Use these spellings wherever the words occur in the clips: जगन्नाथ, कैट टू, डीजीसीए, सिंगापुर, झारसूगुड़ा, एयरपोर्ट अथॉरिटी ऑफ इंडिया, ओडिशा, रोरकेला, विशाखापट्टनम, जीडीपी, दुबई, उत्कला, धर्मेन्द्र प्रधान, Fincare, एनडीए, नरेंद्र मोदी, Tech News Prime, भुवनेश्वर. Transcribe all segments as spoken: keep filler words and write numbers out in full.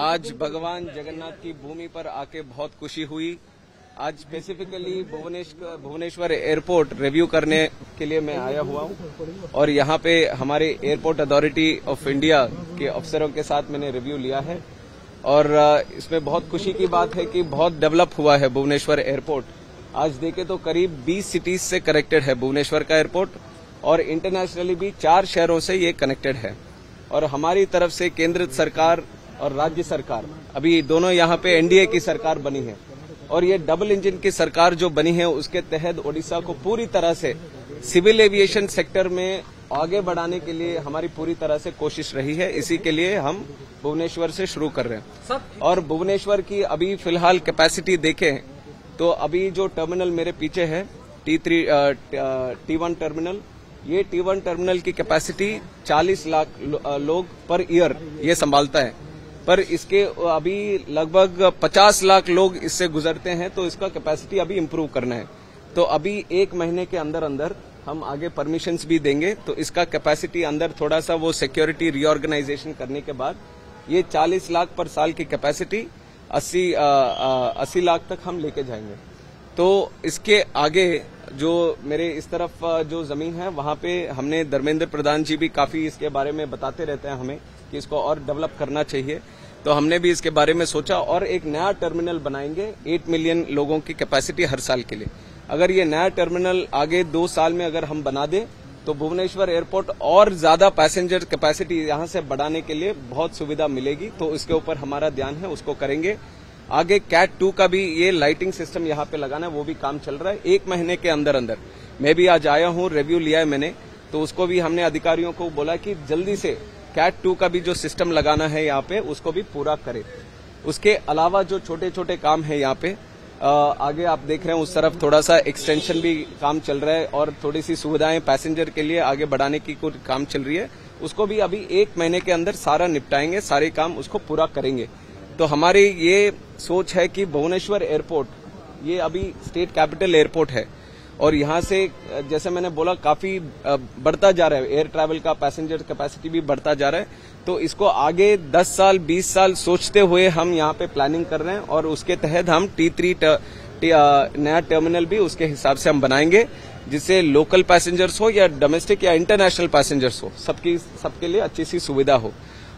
आज भगवान जगन्नाथ की भूमि पर आके बहुत खुशी हुई। आज specifically भुवनेश्वर भुवनेश्वर airport review करने के लिए मैं आया हुआ हूं और यहां पे हमारे एयरपोर्ट अथॉरिटी ऑफ इंडिया के अफसरों के साथ मैंने रिव्यू लिया है और इसमें बहुत खुशी की बात है कि बहुत डेवलप हुआ है भुवनेश्वर एयरपोर्ट। आज देखे तो करीब बीस सिटीज से कनेक्टेड है भुवनेश्वर का एयरपोर्ट और इंटरनेशनली भी चार शहरों से ये कनेक्टेड है। और हमारी तरफ से केंद्र सरकार और राज्य सरकार अभी दोनों यहाँ पे एनडीए की सरकार बनी है और ये डबल इंजन की सरकार जो बनी है उसके तहत ओडिशा को पूरी तरह से सिविल एविएशन सेक्टर में आगे बढ़ाने के लिए हमारी पूरी तरह से कोशिश रही है। इसी के लिए हम भुवनेश्वर से शुरू कर रहे हैं। और भुवनेश्वर की अभी फिलहाल कैपेसिटी देखें तो अभी जो टर्मिनल मेरे पीछे है T three T one terminal, ये टी वन टर्मिनल की कैपेसिटी चालीस लाख लोग पर ईयर ये संभालता है, पर इसके अभी लगभग पचास लाख लोग इससे गुजरते हैं तो इसका कैपेसिटी अभी इम्प्रूव करना है। तो अभी एक महीने के अंदर अंदर हम आगे परमिशंस भी देंगे तो इसका कैपेसिटी अंदर थोड़ा सा वो सिक्योरिटी रिऑर्गेनाइजेशन करने के बाद ये चालीस लाख पर साल की कैपेसिटी अस्सी लाख तक हम लेके जाएंगे। तो इसके आगे जो मेरे इस तरफ जो जमीन है वहां पे हमने धर्मेन्द्र प्रधान जी भी काफी इसके बारे में बताते रहते हैं हमें कि इसको और डेवलप करना चाहिए, तो हमने भी इसके बारे में सोचा और एक नया टर्मिनल बनाएंगे आठ मिलियन लोगों की कैपेसिटी हर साल के लिए। अगर ये नया टर्मिनल आगे दो साल में अगर हम बना दें तो भुवनेश्वर एयरपोर्ट और ज्यादा पैसेंजर कैपेसिटी यहां से बढ़ाने के लिए बहुत सुविधा मिलेगी। तो इसके ऊपर हमारा ध्यान है, उसको करेंगे। आगे कैट टू का भी ये लाइटिंग सिस्टम यहाँ पे लगाना है, वो भी काम चल रहा है। एक महीने के अंदर अंदर मैं भी आज आया हूँ, रिव्यू लिया है मैंने, तो उसको भी हमने अधिकारियों को बोला कि जल्दी से कैट टू का भी जो सिस्टम लगाना है यहाँ पे उसको भी पूरा करें। उसके अलावा जो छोटे छोटे काम है यहाँ पे आ, आगे आप देख रहे हैं उस तरफ थोड़ा सा एक्सटेंशन भी काम चल रहा है और थोड़ी सी सुविधाएं पैसेंजर के लिए आगे बढ़ाने की कुछ काम चल रही है, उसको भी अभी एक महीने के अंदर सारा निपटाएंगे, सारे काम उसको पूरा करेंगे। तो हमारी ये सोच है कि भुवनेश्वर एयरपोर्ट ये अभी स्टेट कैपिटल एयरपोर्ट है और यहाँ से जैसे मैंने बोला काफी बढ़ता जा रहा है एयर ट्रैवल का, पैसेंजर कैपेसिटी भी बढ़ता जा रहा है। तो इसको आगे दस साल बीस साल सोचते हुए हम यहाँ पे प्लानिंग कर रहे हैं और उसके तहत हम टी थ्री नया टर्मिनल भी उसके हिसाब से हम बनाएंगे जिससे लोकल पैसेंजर्स हो या डोमेस्टिक या इंटरनेशनल पैसेंजर्स हो, सबकी सबके लिए अच्छी सी सुविधा हो।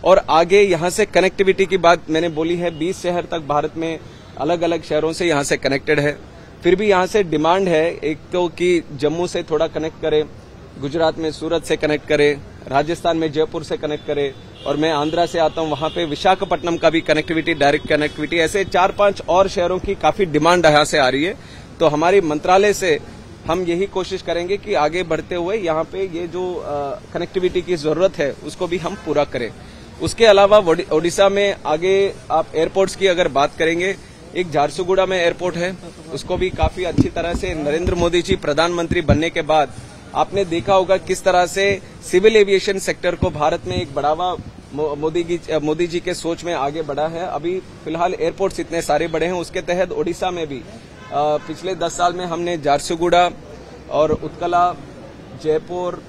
और आगे यहाँ से कनेक्टिविटी की बात मैंने बोली है, बीस शहर तक भारत में अलग अलग शहरों से यहाँ से कनेक्टेड है। फिर भी यहाँ से डिमांड है एक तो कि जम्मू से थोड़ा कनेक्ट करे, गुजरात में सूरत से कनेक्ट करे, राजस्थान में जयपुर से कनेक्ट करे और मैं आंध्रा से आता हूँ वहां पे विशाखापट्टनम का भी कनेक्टिविटी, डायरेक्ट कनेक्टिविटी, ऐसे चार पांच और शहरों की काफी डिमांड यहाँ से आ रही है। तो हमारे मंत्रालय से हम यही कोशिश करेंगे कि आगे बढ़ते हुए यहाँ पे ये जो कनेक्टिविटी की जरूरत है उसको भी हम पूरा करें। उसके अलावा ओडिशा में आगे आप एयरपोर्ट्स की अगर बात करेंगे, एक झारसूगुड़ा में एयरपोर्ट है, उसको भी काफी अच्छी तरह से नरेंद्र मोदी जी प्रधानमंत्री बनने के बाद आपने देखा होगा किस तरह से सिविल एविएशन सेक्टर को भारत में एक बढ़ावा मोदी जी मोदी जी के सोच में आगे बढ़ा है। अभी फिलहाल एयरपोर्ट्स इतने सारे बड़े हैं, उसके तहत ओडिशा में भी आ, पिछले दस साल में हमने झारसूगुड़ा और उत्कला, जयपुर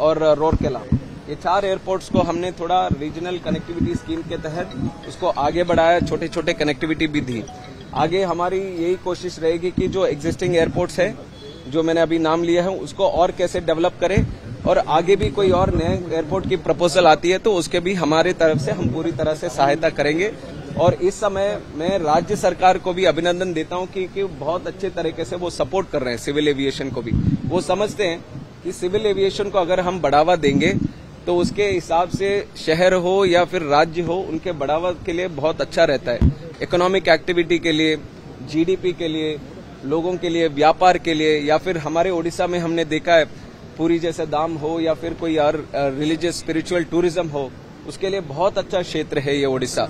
और रोरकेला, ये चार एयरपोर्ट्स को हमने थोड़ा रीजनल कनेक्टिविटी स्कीम के तहत उसको आगे बढ़ाया, छोटे छोटे कनेक्टिविटी भी दी। आगे हमारी यही कोशिश रहेगी कि जो एग्जिस्टिंग एयरपोर्ट्स है जो मैंने अभी नाम लिया है उसको और कैसे डेवलप करें और आगे भी कोई और नए एयरपोर्ट की प्रपोजल आती है तो उसके भी हमारे तरफ से हम पूरी तरह से सहायता करेंगे। और इस समय मैं राज्य सरकार को भी अभिनंदन देता हूँ कि, कि बहुत अच्छे तरीके से वो सपोर्ट कर रहे हैं सिविल एविएशन को भी। वो समझते हैं कि सिविल एविएशन को अगर हम बढ़ावा देंगे तो उसके हिसाब से शहर हो या फिर राज्य हो उनके बढ़ावा के लिए बहुत अच्छा रहता है, इकोनॉमिक एक्टिविटी के लिए, जीडीपी के लिए, लोगों के लिए, व्यापार के लिए। या फिर हमारे ओडिशा में हमने देखा है पूरी जैसे धाम हो या फिर कोई और रिलीजियस स्पिरिचुअल टूरिज्म हो, उसके लिए बहुत अच्छा क्षेत्र है ये ओडिशा।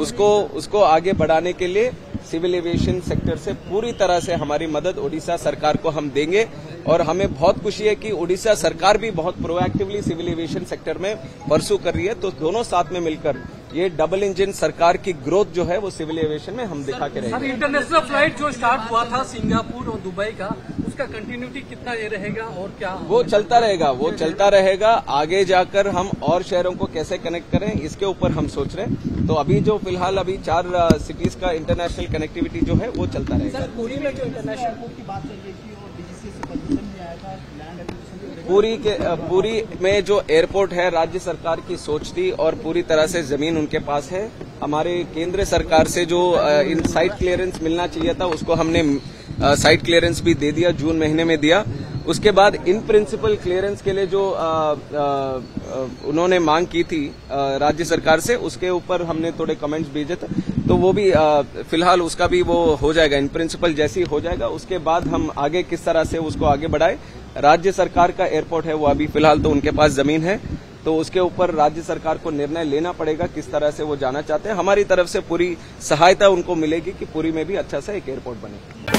उसको उसको आगे बढ़ाने के लिए सिविल एविएशन सेक्टर से पूरी तरह से हमारी मदद ओडिशा सरकार को हम देंगे और हमें बहुत खुशी है कि ओडिशा सरकार भी बहुत प्रोएक्टिवली सिविल एविएशन सेक्टर में परसू कर रही है। तो दोनों साथ में मिलकर ये डबल इंजन सरकार की ग्रोथ जो है वो सिविल एविएशन में हम दिखा के रहेंगे। इंटरनेशनल फ्लाइट जो स्टार्ट हुआ था सिंगापुर और दुबई का, उसका कंटिन्यूटी कितना ये रहेगा और क्या वो चलता रहेगा? वो चलता रहेगा। आगे जाकर हम और शहरों को कैसे कनेक्ट करें इसके ऊपर हम सोच रहे हैं। तो अभी जो फिलहाल अभी चार सिटीज का इंटरनेशनल कनेक्टिविटी जो है वो चलता रहेगा। सर पूरी में जो इंटरनेशनल पोर्ट की बात चल रही थी और डीजीसीए से परमिशन भी आया था लैंड एक्विजिशन, पूरी के पूरी में जो एयरपोर्ट है राज्य सरकार की सोच थी और पूरी तरह से जमीन उनके पास है। हमारे केंद्र सरकार से जो इन साइट क्लियरेंस मिलना चाहिए था उसको हमने साइट क्लियरेंस भी दे दिया, जून महीने में दिया। उसके बाद इन प्रिंसिपल क्लियरेंस के लिए जो आ, आ, उन्होंने मांग की थी राज्य सरकार से, उसके ऊपर हमने थोड़े कमेंट्स भेजे थे तो वो भी आ, फिलहाल उसका भी वो हो जाएगा। इन प्रिंसिपल जैसी हो जाएगा उसके बाद हम आगे किस तरह से उसको आगे बढ़ाए। राज्य सरकार का एयरपोर्ट है वो अभी फिलहाल तो उनके पास जमीन है, तो उसके ऊपर राज्य सरकार को निर्णय लेना पड़ेगा किस तरह से वो जाना चाहते हैं। हमारी तरफ से पूरी सहायता उनको मिलेगी कि पूरी में भी अच्छा सा एक एयरपोर्ट बने।